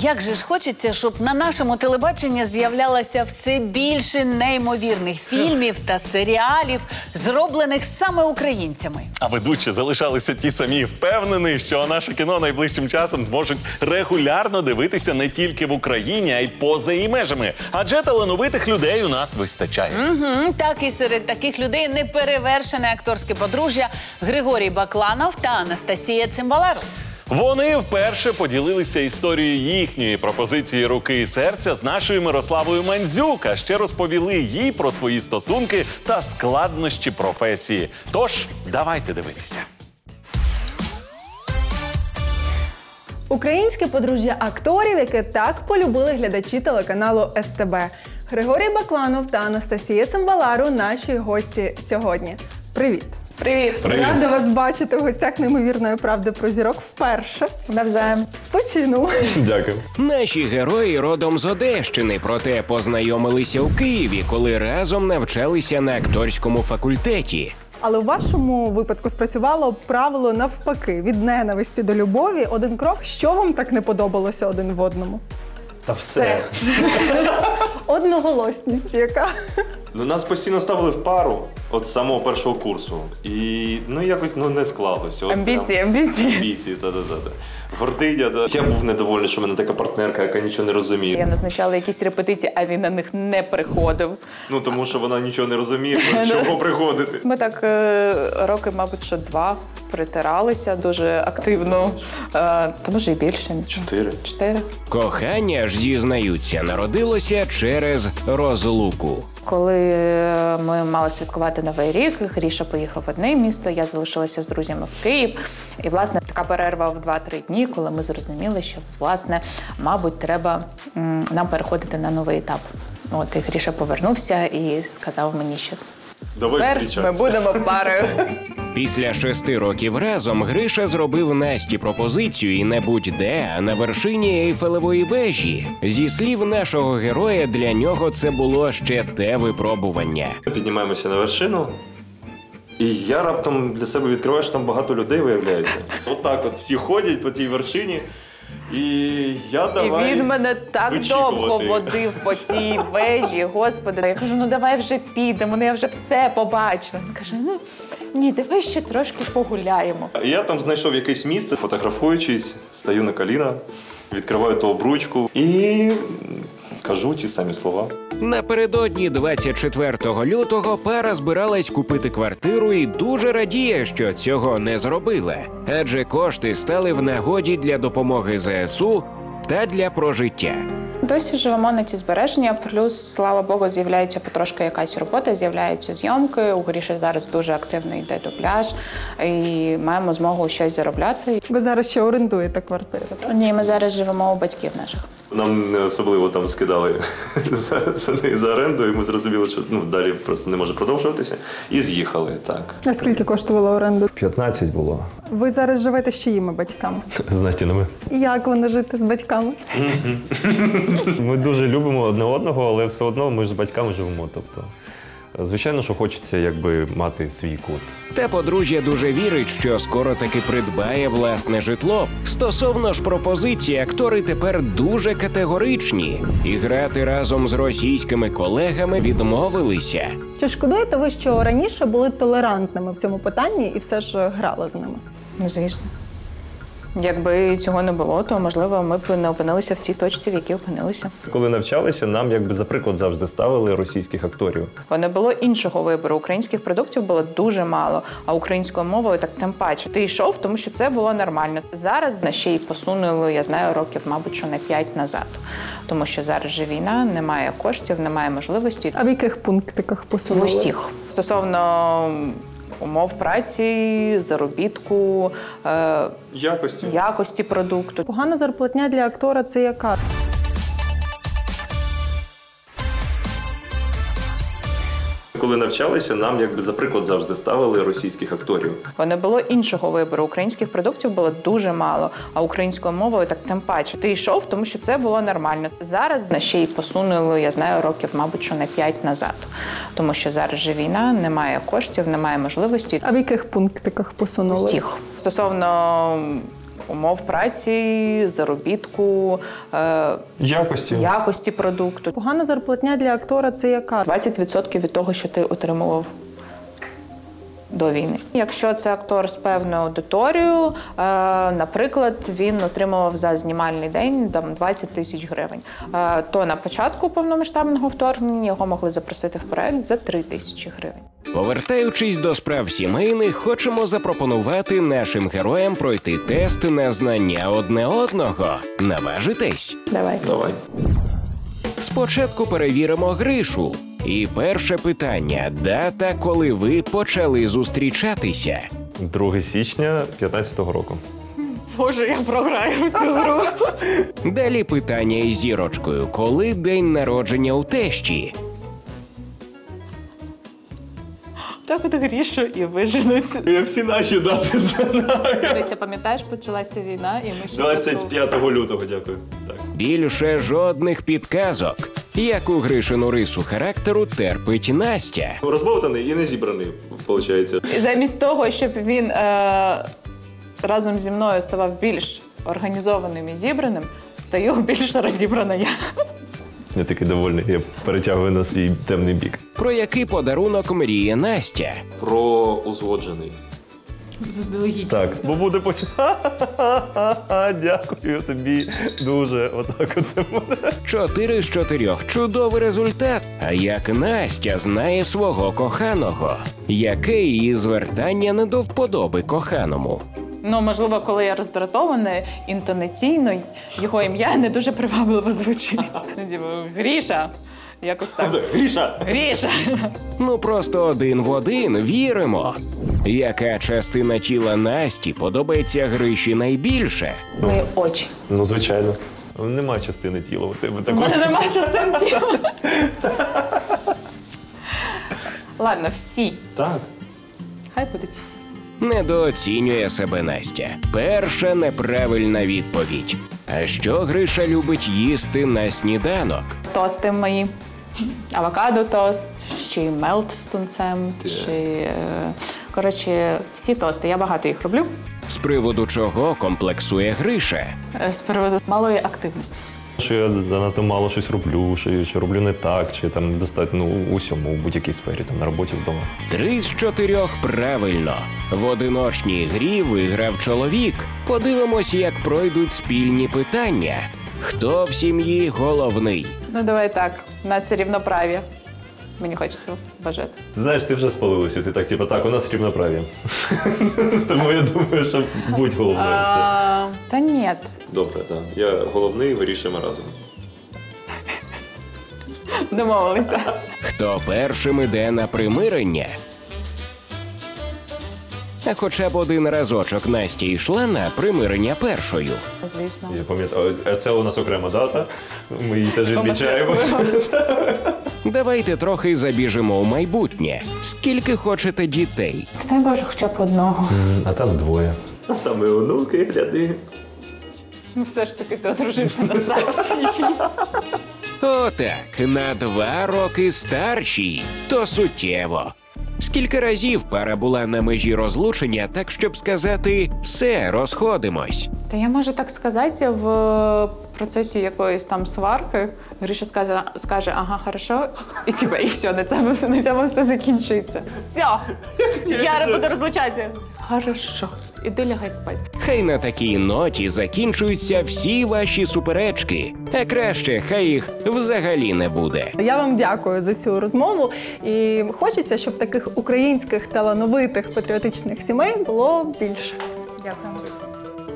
Як же ж хочеться, щоб на нашому телебаченні з'являлося все більше неймовірних фільмів та серіалів, зроблених саме українцями. А ведучі залишалися ті самі, впевнені, що наше кіно найближчим часом зможуть регулярно дивитися не тільки в Україні, а й поза її межами. Адже талановитих людей у нас вистачає. Так, і серед таких людей неперевершене акторське подружжя Григорій Бакланов та Анастасія Цимбалару. Вони вперше поділилися історією їхньої пропозиції руки і серця з нашою Мирославою Мандзюк, а ще розповіли їй про свої стосунки та складнощі професії. Тож, давайте дивитися. Українське подружжя акторів, яке так полюбили глядачі телеканалу СТБ. Григорій Бакланов та Анастасія Цимбалару – наші гості сьогодні. Привіт! Привіт! Рада вас бачити в гостях «Неймовірної правди про зірок» вперше. Навзаєм. Спочину. Дякую. Наші герої родом з Одещини, проте познайомилися у Києві, коли разом навчалися на акторському факультеті. Але у вашому випадку спрацювало правило навпаки – від ненависті до любові. Один крок. Що вам так не подобалося один в одному? Та все. Одноголосність яка? Нас постійно ставили в пару от з самого першого курсу. І якось не склалося. Амбіції, амбіції. Амбіції, та-та-та. Гординя, та. Я був недовольний, що в мене така партнерка, яка нічого не розуміє. Я назначала якісь репетиції, а він на них не приходив. Ну, тому що вона нічого не розуміє, чого приходити. Ми так роки, мабуть, що 2 притиралися дуже активно. Та може і більше. 4. Кохання, ж зізнаються, народилося через розлуку. Коли ми мали святкувати Новий рік, Гріша поїхав в одне місто, я залишилася з друзями в Київ. І, власне, така перерва в 2-3 дні, коли ми зрозуміли, що, власне, мабуть, треба нам переходити на новий етап. От, і Гріша повернувся і сказав мені, що тепер ми будемо парою. Після 6 років разом Гриша зробив Насті пропозицію і не будь-де, а на вершині Ейфелевої вежі. Зі слів нашого героя, для нього це було ще те випробування. Піднімаємося на вершину, і я раптом для себе відкриваю, що там багато людей виявляється. Отак от всі ходять по тій вершині. І він мене так довго водив по цій вежі, господи. Я кажу, ну давай вже підемо, ну я вже все побачила. Він каже, ну ні, давай ще трошки погуляємо. Я там знайшов якесь місце, фотографуючись, стою на коліна, відкриваю ту обручку і кажу ті самі слова. Напередодні 24 лютого пара збиралась купити квартиру і дуже радіє, що цього не зробила. Адже кошти стали в нагоді для допомоги ЗСУ та для прожиття. Досі живемо на ті збереження, плюс, слава Богу, з'являється потрошки якась робота, з'являються зйомки. У Гріші зараз дуже активно йде дубляж і маємо змогу щось заробляти. Ви зараз ще орендуєте квартиру, так? Ні, ми зараз живемо у батьків наших. Нам не особливо там скидали за оренду, і ми зрозуміли, що далі просто не може продовжуватися, і з'їхали, так. А скільки коштувала оренда? 15 було. Ви зараз живете з чиїми батьками? З Настіними. Як воно жити з батьками? Ми дуже любимо одне одного, але все одно ми ж з батьками живемо, тобто. Звичайно, що хочеться, якби, мати свій кут. Та подружжя дуже вірить, що скоро таки придбає власне житло. Стосовно ж пропозиції, актори тепер дуже категоричні. І грати разом з російськими колегами відмовилися. Чи шкодуєте ви, що раніше були толерантними в цьому питанні і все ж грали з ними? Звісно. Якби цього не було, то, можливо, ми б не опинилися в тій точці, в якій опинилися. Коли навчалися, нам, якби, за приклад завжди ставили російських акторів. Не було іншого вибору. Українських продуктів було дуже мало, а українською мовою так тим паче. Ти йшов, тому що це було нормально. Зараз нас ще й посунули, я знаю, років, мабуть, що на 5 назад. Тому що зараз же війна, немає коштів, немає можливості. А в яких пунктиках посунули? В усіх. Стосовно умов праці, заробітку, якості продукту. Погана зарплатня для актора – це яка? Коли навчалися, нам, якби, за приклад завжди ставили російських акторів. Не було іншого вибору. Українських продуктів було дуже мало, а українською мовою так тим паче. Ти йшов, тому що це було нормально. Зараз нас ще й посунули, я знаю, років, мабуть, що на 5 назад. Тому що зараз же війна, немає коштів, немає можливості. А в яких пунктиках посунули? Усіх. Стосовно умов праці, заробітку, якості продукту. Погана зарплатня для актора – це яка? 20% від того, що ти отримував до війни. Якщо це актор з певною аудиторією, наприклад, він отримував за знімальний день 20 тисяч гривень, то на початку повномасштабного вторгнення його могли запросити в проект за 3 тисячі гривень. Повертаючись до справ сімейних, хочемо запропонувати нашим героям пройти тест на знання одне одного. Наважитесь? Давай. Спочатку перевіримо Гришу. І перше питання – дата, коли ви почали зустрічатися? 2 січня 2015 року. Боже, я програю в цю гру. Далі питання із зірочкою. Коли день народження у тещі? Так от Грішу і виженуть. Я всі наші дати знаю. Дивися, пам'ятаєш, почалася війна, і ми ще 25 лютого, дякую. Так. Більше жодних підказок. Яку Гришину рису характеру терпить Настя? Розбовтаний і не зібраний, виходить. Замість того, щоб він разом зі мною ставав більш організованим і зібраним, стаю більш розібрана я. Я такий довольний, я перетягую на свій темний бік. Про який подарунок мріє Настя? Про узгоджений. Заздалегідь. Так, бо буде потім ха-ха-ха-ха, дякую тобі дуже, отак оце буде. 4 з 4. Чудовий результат. А як Настя знає свого коханого? Яке її звертання не до вподоби коханому? Ну, можливо, коли я роздратована, інтонаційно його ім'я не дуже привабливо звучить. Гріша. Якось так. Гріша! Ну, просто один в один. Віримо. Яка частина тіла Насті подобається Гриші найбільше? Мої очі. Ну, звичайно. Нема частини тіла у тебе такої. У мене нема частини тіла. Ладно, всі. Так. Хай будуть всі. Недооцінює себе Настя. Перша неправильна відповідь. А що Гриша любить їсти на сніданок? Тости мої. Авокадо-тост, чи мелт з тунцем, чи... Коротше, всі тости. Я багато їх роблю. З приводу чого комплексує Гриша? З приводу малої активності. Що я занадто мало щось роблю, що роблю не так, чи там недостатньо у всьому, у будь-якій сфері, там на роботі, вдома. 3 з 4 правильно. В одиночній грі виграв чоловік. Подивимось, як пройдуть спільні питання. Хто в сім'ї головний? Ну давай так, у нас рівноправі. Мені хочеться бажати. Знаєш, ти вже спалився, ти так, типу, так, у нас рівноправі. Тому я думаю, що будь головним. Та ні. Добре, так. Я головний, вирішимо разом. Домовилися. Хто першим іде на примирення? А хоча б один разочок Настя йшла на примирення першою. Звісно. Я пам'ятаю, а це у нас окрема дата, ми її теж відмічаємо. Давайте трохи забіжимо у майбутнє. Скільки хочете дітей? Дай Боже, хоча б одного. А там 2. А там і онуки, гляди. Ну все ж таки ти одружився на старшій жінці. Отак, на 2 роки старшій, то суттєво. Скільки разів пара була на межі розлучення, так, щоб сказати «все, розходимось». Та я можу так сказати, в процесі якоїсь там сварки Гриша скаже «ага, хорошо», і тебе, і все, на цьому все закінчується. Все, я буду розлучатися. Хорошо. Іди лягай спать. Хай на такій ноті закінчуються всі ваші суперечки. А краще, хай їх взагалі не буде. Я вам дякую за цю розмову. І хочеться, щоб таких українських талановитих патріотичних сімей було більше. Дякую.